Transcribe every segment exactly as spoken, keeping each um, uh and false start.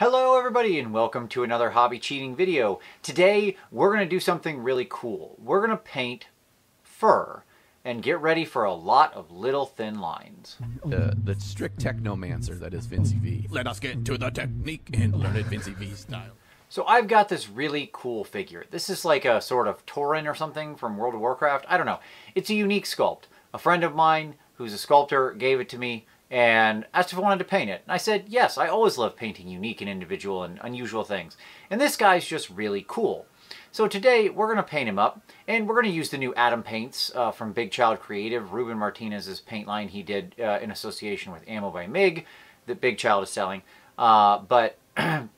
Hello everybody and welcome to another hobby cheating video. Today we're going to do something really cool. We're going to paint fur and get ready for a lot of little thin lines. Uh, the strict technomancer that is Vince V. Let us get into the technique and learn it Vince V style. So I've got this really cool figure. This is like a sort of tauren or something from World of Warcraft. I don't know. It's a unique sculpt. A friend of mine who's a sculptor gave it to me and asked if I wanted to paint it. And I said, yes, I always love painting unique and individual and unusual things. And this guy's just really cool. So today, we're going to paint him up, and we're going to use the new Atom paints uh, from Big Child Creative, Ruben Martinez's paint line he did uh, in association with Ammo by Mig, that Big Child is selling. Uh, but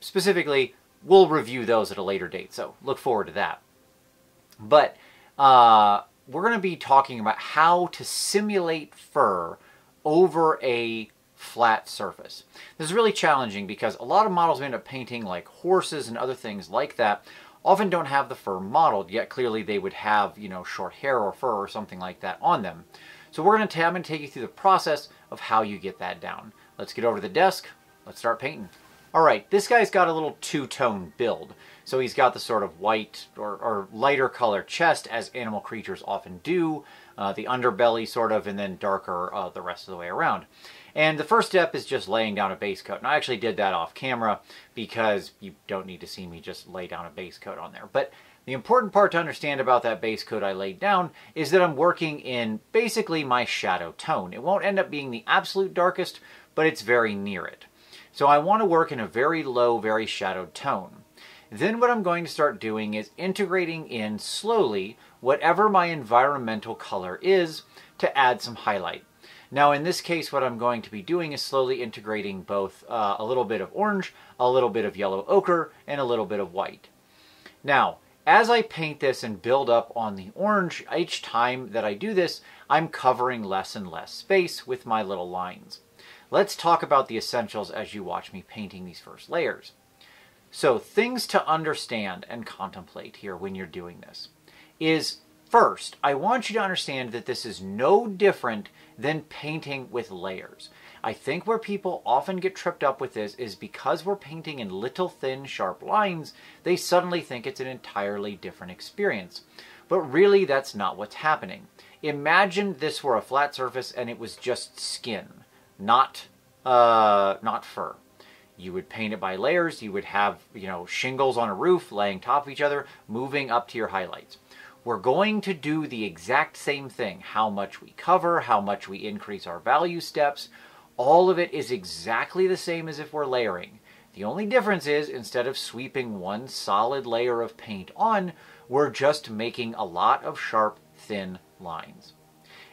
specifically, we'll review those at a later date, so look forward to that. But uh, we're going to be talking about how to simulate fur over a flat surface. This is really challenging because a lot of models we end up painting, like horses and other things like that, often don't have the fur modeled, yet clearly they would have, you know, short hair or fur or something like that on them. So we're going to I'm going to take you through the process of how you get that down. Let's get over to the desk. Let's start painting. All right, this guy's got a little two-tone build. So he's got the sort of white or, or lighter color chest, as animal creatures often do. Uh, the underbelly sort of, and then darker uh, the rest of the way around. And the first step is just laying down a base coat. And I actually did that off camera because you don't need to see me just lay down a base coat on there. But the important part to understand about that base coat I laid down is that I'm working in basically my shadow tone. It won't end up being the absolute darkest, but it's very near it. So I want to work in a very low, very shadowed tone. Then what I'm going to start doing is integrating in slowly whatever my environmental color is to add some highlight. Now in this case what I'm going to be doing is slowly integrating both uh, a little bit of orange, a little bit of yellow ochre, and a little bit of white. Now as I paint this and build up on the orange, each time that I do this I'm covering less and less space with my little lines. Let's talk about the essentials as you watch me painting these first layers. So things to understand and contemplate here when you're doing this is, first, I want you to understand that this is no different than painting with layers. I think where people often get tripped up with this is because we're painting in little thin sharp lines, they suddenly think it's an entirely different experience. But really that's not what's happening. Imagine this were a flat surface and it was just skin, not, uh, not fur. You would paint it by layers, you would have, you know, shingles on a roof laying top of each other, moving up to your highlights. We're going to do the exact same thing. How much we cover, how much we increase our value steps, all of it is exactly the same as if we're layering. The only difference is, instead of sweeping one solid layer of paint on, we're just making a lot of sharp, thin lines.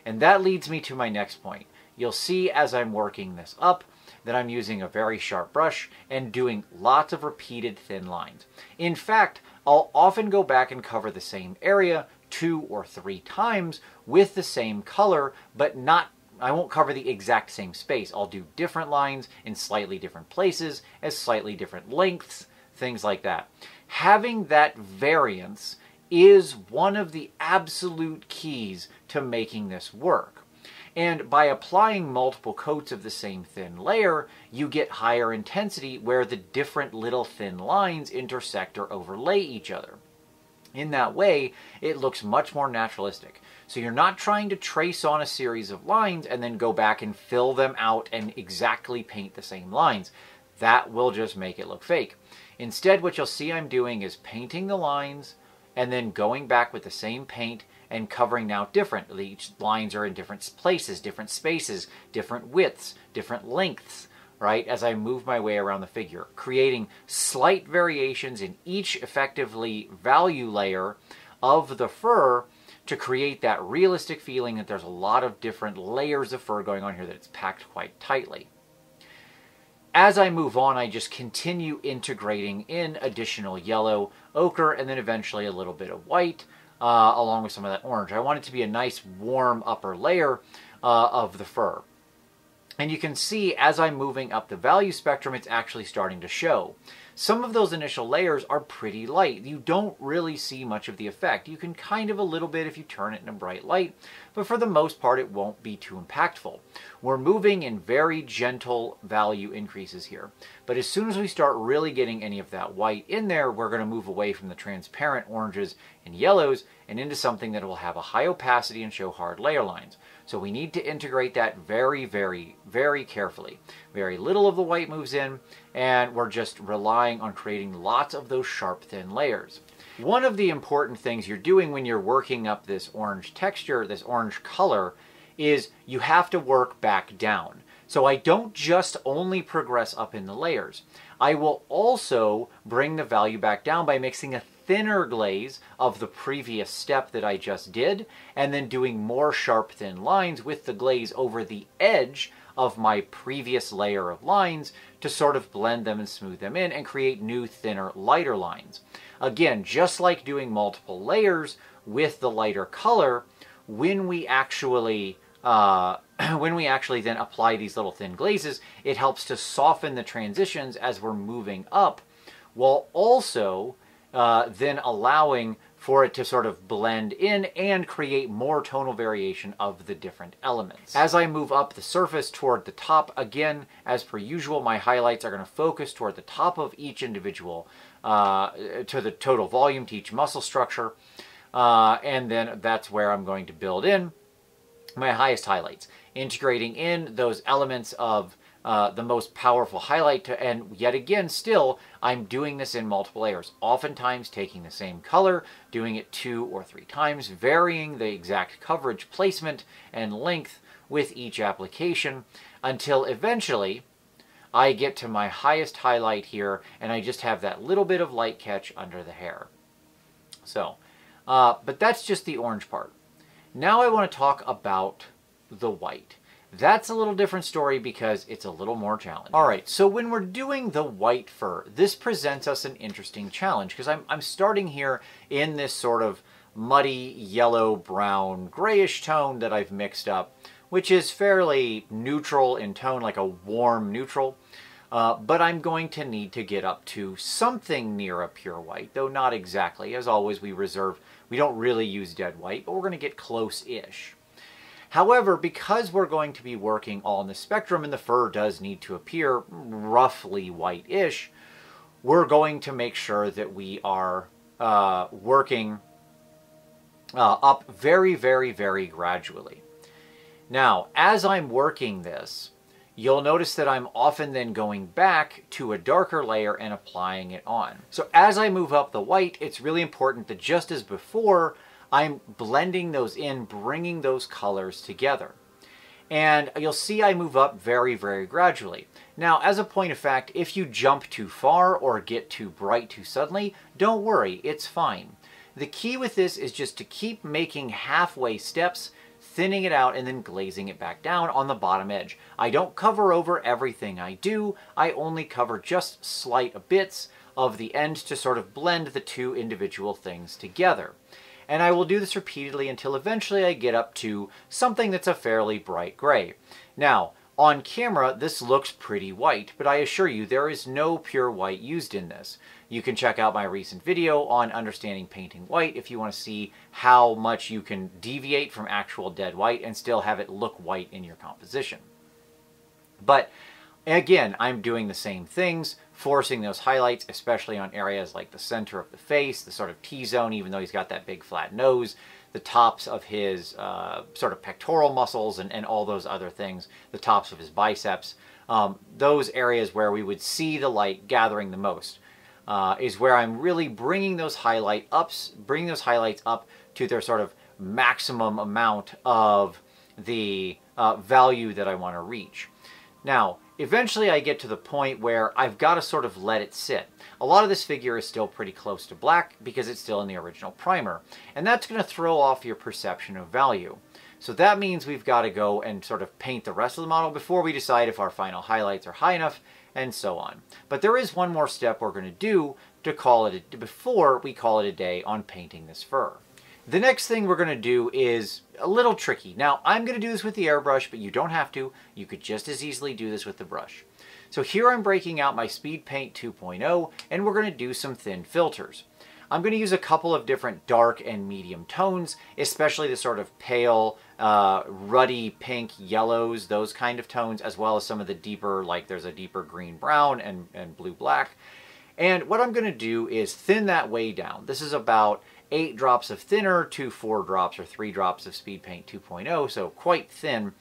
And that leads me to my next point. You'll see as I'm working this up, that I'm using a very sharp brush and doing lots of repeated thin lines. In fact, I'll often go back and cover the same area two or three times with the same color, but not, I won't cover the exact same space. I'll do different lines in slightly different places, at slightly different lengths, things like that. Having that variance is one of the absolute keys to making this work. And by applying multiple coats of the same thin layer, you get higher intensity where the different little thin lines intersect or overlay each other. In that way, it looks much more naturalistic. So you're not trying to trace on a series of lines and then go back and fill them out and exactly paint the same lines. That will just make it look fake. Instead, what you'll see I'm doing is painting the lines and then going back with the same paint and covering now differently. Each lines are in different places, different spaces, different widths, different lengths, right? As I move my way around the figure, creating slight variations in each effectively value layer of the fur to create that realistic feeling that there's a lot of different layers of fur going on here, that it's packed quite tightly. As I move on, I just continue integrating in additional yellow, ochre, and then eventually a little bit of white, Uh, along with some of that orange. I want it to be a nice warm upper layer uh, of the fur. And you can see as I'm moving up the value spectrum, it's actually starting to show. Some of those initial layers are pretty light. You don't really see much of the effect. You can kind of a little bit if you turn it in a bright light, but for the most part, it won't be too impactful. We're moving in very gentle value increases here, but as soon as we start really getting any of that white in there, we're going to move away from the transparent oranges and yellows and into something that will have a high opacity and show hard layer lines. So we need to integrate that very, very, very carefully. Very little of the white moves in, and we're just relying on creating lots of those sharp, thin layers. One of the important things you're doing when you're working up this orange texture, this orange color, is you have to work back down. So I don't just only progress up in the layers. I will also bring the value back down by mixing a thinner glaze of the previous step that I just did, and then doing more sharp thin lines with the glaze over the edge of my previous layer of lines to sort of blend them and smooth them in and create new thinner, lighter lines. Again, just like doing multiple layers with the lighter color, when we actually uh, when we actually then apply these little thin glazes, it helps to soften the transitions as we're moving up, while also Uh, then allowing for it to sort of blend in and create more tonal variation of the different elements. As I move up the surface toward the top, again, as per usual, my highlights are going to focus toward the top of each individual, uh, to the total volume, to each muscle structure, uh, and then that's where I'm going to build in my highest highlights, integrating in those elements of Uh, the most powerful highlight to, and yet again, still, I'm doing this in multiple layers, oftentimes taking the same color, doing it two or three times, varying the exact coverage, placement, and length with each application until eventually I get to my highest highlight here, and I just have that little bit of light catch under the hair. So, uh, but that's just the orange part. Now I want to talk about the white. That's a little different story because it's a little more challenging. All right, so when we're doing the white fur, this presents us an interesting challenge because I'm, I'm starting here in this sort of muddy, yellow, brown, grayish tone that I've mixed up, which is fairly neutral in tone, like a warm neutral. Uh, but I'm going to need to get up to something near a pure white, though not exactly. As always, we reserve, we don't really use dead white, but we're going to get close-ish. However, because we're going to be working all in the spectrum and the fur does need to appear roughly white-ish, we're going to make sure that we are uh, working uh, up very, very, very gradually. Now, as I'm working this, you'll notice that I'm often then going back to a darker layer and applying it on. So as I move up the white, it's really important that just as before, I'm blending those in, bringing those colors together. And you'll see I move up very, very gradually. Now, as a point of fact, if you jump too far or get too bright too suddenly, don't worry, it's fine. The key with this is just to keep making halfway steps, thinning it out, and then glazing it back down on the bottom edge. I don't cover over everything I do. I only cover just slight bits of the end to sort of blend the two individual things together. And I will do this repeatedly until eventually I get up to something that's a fairly bright gray. Now, on camera, this looks pretty white, but I assure you there is no pure white used in this. You can check out my recent video on understanding painting white if you want to see how much you can deviate from actual dead white and still have it look white in your composition. But again, I'm doing the same things, forcing those highlights, especially on areas like the center of the face, the sort of T-zone, even though he's got that big flat nose, the tops of his uh, sort of pectoral muscles and, and all those other things, the tops of his biceps, um, those areas where we would see the light gathering the most uh, is where I'm really bringing those highlight ups, bringing those highlights up to their sort of maximum amount of the uh, value that I want to reach. Now, eventually I get to the point where I've got to sort of let it sit. A lot of this figure is still pretty close to black because it's still in the original primer, and that's going to throw off your perception of value. So that means we've got to go and sort of paint the rest of the model before we decide if our final highlights are high enough and so on. But there is one more step we're going to do to call it a, before we call it a day on painting this fur. The next thing we're going to do is a little tricky. Now, I'm going to do this with the airbrush, but you don't have to. You could just as easily do this with the brush. So here I'm breaking out my Speed Paint two point oh, and we're going to do some thin filters. I'm going to use a couple of different dark and medium tones, especially the sort of pale, uh, ruddy pink yellows, those kind of tones, as well as some of the deeper, like there's a deeper green brown and, and blue black. And what I'm going to do is thin that way down. This is about eight drops of thinner to four drops or three drops of Speed Paint two point oh, so quite thin.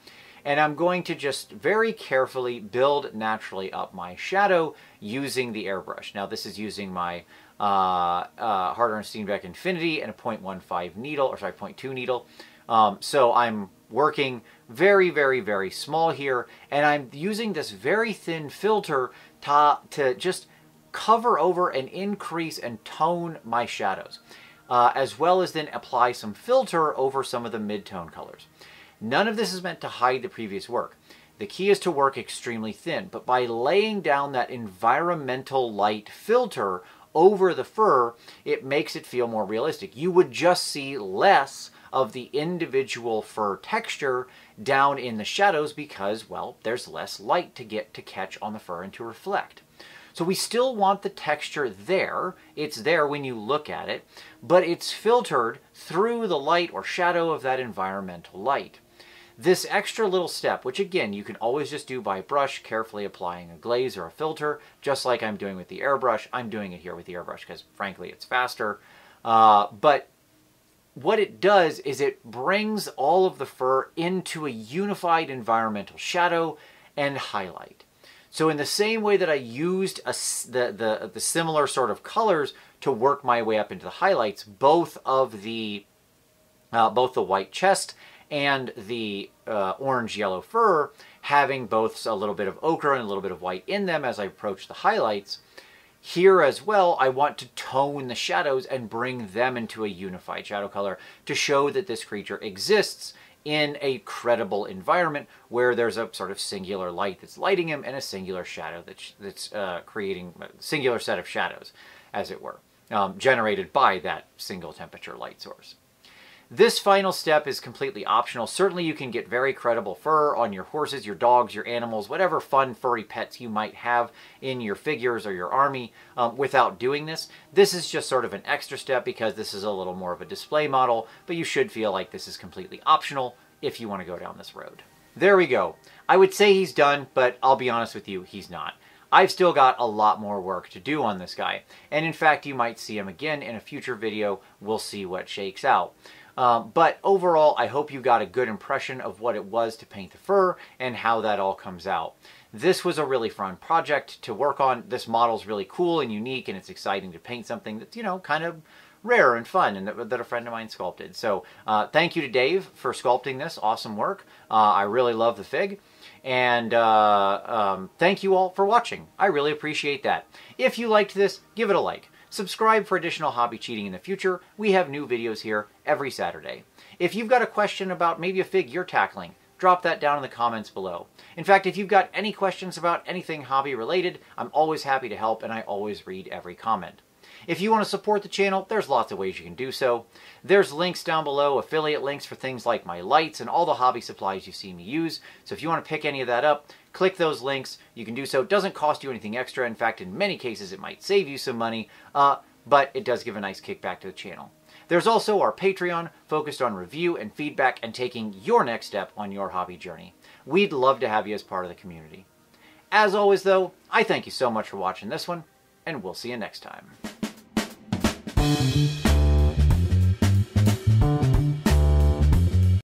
And I'm going to just very carefully build naturally up my shadow using the airbrush. Now this is using my uh, uh, Harder and Steambeck Infinity and a point one five needle, or sorry, point two needle. Um, so I'm working very, very, very small here, and I'm using this very thin filter to, to just cover over and increase and tone my shadows. Uh, as well as then apply some filter over some of the mid-tone colors. None of this is meant to hide the previous work. The key is to work extremely thin, but by laying down that environmental light filter over the fur, it makes it feel more realistic. You would just see less of the individual fur texture down in the shadows because, well, there's less light to get to catch on the fur and to reflect. So we still want the texture there. It's there when you look at it, but it's filtered through the light or shadow of that environmental light. This extra little step, which again, you can always just do by brush, carefully applying a glaze or a filter, just like I'm doing with the airbrush. I'm doing it here with the airbrush because frankly, it's faster. Uh, but what it does is it brings all of the fur into a unified environmental shadow and highlight. So in the same way that I used a, the, the, the similar sort of colors to work my way up into the highlights, both of the, uh, both the white chest and the uh, orange-yellow fur, having both a little bit of ochre and a little bit of white in them as I approach the highlights, here as well, I want to tone the shadows and bring them into a unified shadow color to show that this creature exists in a credible environment where there's a sort of singular light that's lighting him and a singular shadow that's, that's uh, creating a singular set of shadows, as it were, um, generated by that single temperature light source. This final step is completely optional. Certainly you can get very credible fur on your horses, your dogs, your animals, whatever fun furry pets you might have in your figures or your army um, without doing this. This is just sort of an extra step because this is a little more of a display model, but you should feel like this is completely optional if you want to go down this road. There we go. I would say he's done, but I'll be honest with you, he's not. I've still got a lot more work to do on this guy. And in fact, you might see him again in a future video. We'll see what shakes out. Um, but overall, I hope you got a good impression of what it was to paint the fur and how that all comes out. This was a really fun project to work on. This model's really cool and unique, and it's exciting to paint something that's, you know, kind of rare and fun and that, that a friend of mine sculpted. So uh, thank you to Dave for sculpting this. Awesome work. Uh, I really love the fig. And uh, um, thank you all for watching. I really appreciate that. If you liked this, give it a like. Subscribe for additional hobby cheating in the future. We have new videos here every Saturday. If you've got a question about maybe a fig you're tackling, drop that down in the comments below. In fact, if you've got any questions about anything hobby related, I'm always happy to help and I always read every comment. If you want to support the channel, there's lots of ways you can do so. There's links down below, affiliate links for things like my lights and all the hobby supplies you see me use. So if you want to pick any of that up, click those links. You can do so. It doesn't cost you anything extra. In fact, in many cases, it might save you some money, uh, but it does give a nice kickback to the channel. There's also our Patreon focused on review and feedback and taking your next step on your hobby journey. We'd love to have you as part of the community. As always, though, I thank you so much for watching this one, and we'll see you next time.